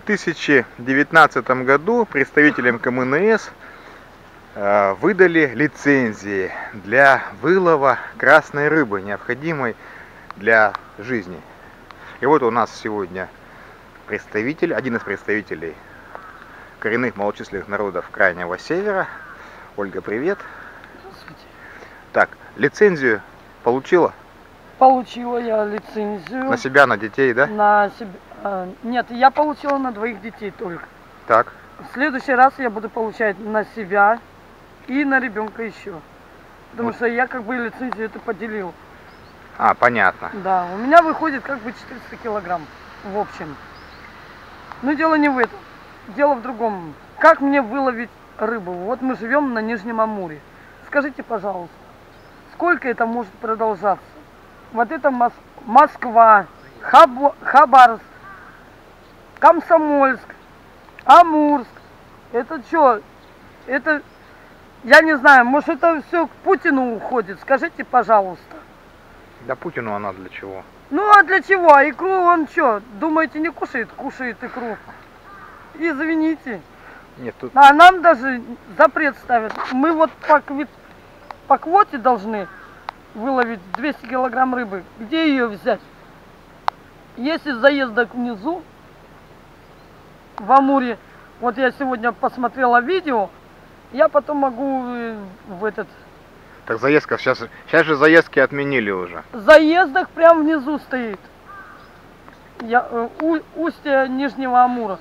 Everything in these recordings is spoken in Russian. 2019 году представителям КМНС выдали лицензии для вылова красной рыбы, необходимой для жизни. И вот у нас сегодня представитель, один из представителей коренных малочисленных народов Крайнего Севера. Ольга, привет. Здравствуйте. Так, лицензию получила? Получила я лицензию. На себя, на детей, да? На себя. Нет, я получила на двоих детей только. Так. В следующий раз я буду получать на себя и на ребенка еще. Потому что я как бы лицензию это поделил. А, понятно. Да, у меня выходит как бы 400 килограмм в общем. Но дело не в этом. Дело в другом. Как мне выловить рыбу? Вот мы живем на Нижнем Амуре. Скажите, пожалуйста, сколько это может продолжаться? Вот это Москва, Хабаровск, Комсомольск, Амурск. Это что? Это, я не знаю, может это все к Путину уходит? Скажите, пожалуйста. Да Путину она для чего? Ну а для чего? А икру он что, думаете, не кушает? Кушает икру. Извините. Нет, тут... А нам даже запрет ставят. Мы вот по квоте должны выловить 200 килограмм рыбы. Где ее взять? Есть из заезда внизу, в Амуре. Вот я сегодня посмотрела видео, я потом могу в этот... Так заездка, сейчас же заездки отменили уже. Заездок прям внизу стоит. Устье Нижнего Амура,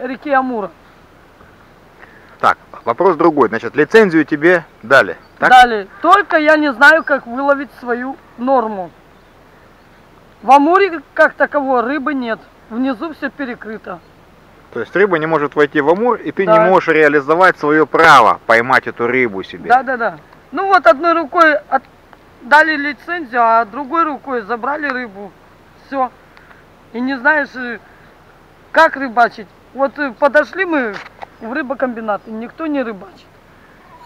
реки Амура. Так, вопрос другой. Значит, лицензию тебе дали, так? Дали. Только я не знаю, как выловить свою норму. В Амуре как таковой рыбы нет. Внизу все перекрыто. То есть рыба не может войти в Амур, и ты не можешь реализовать свое право поймать эту рыбу себе. Да, да, да. Ну вот одной рукой дали лицензию, а другой рукой забрали рыбу. Все. И не знаешь, как рыбачить. Вот подошли мы в рыбокомбинат, и никто не рыбачит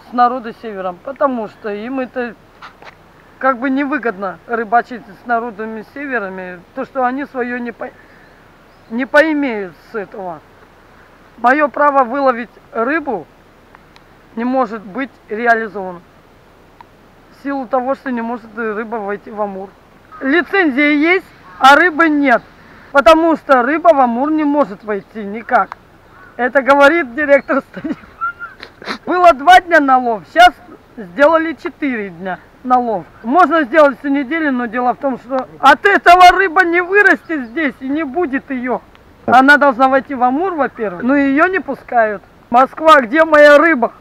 с народа севером, потому что им это как бы невыгодно рыбачить с народами северами, то что они свое не поимеют с этого. Мое право выловить рыбу не может быть реализовано в силу того, что не может рыба войти в Амур. Лицензия есть, а рыбы нет, потому что рыба в Амур не может войти никак. Это говорит директор стадиона. Было 2 дня на лов, сейчас сделали 4 дня на лов. Можно сделать всю неделю, но дело в том, что от этого рыба не вырастет здесь и не будет ее. Она должна войти в Амур, во-первых, но ее не пускают. Москва, где моя рыба?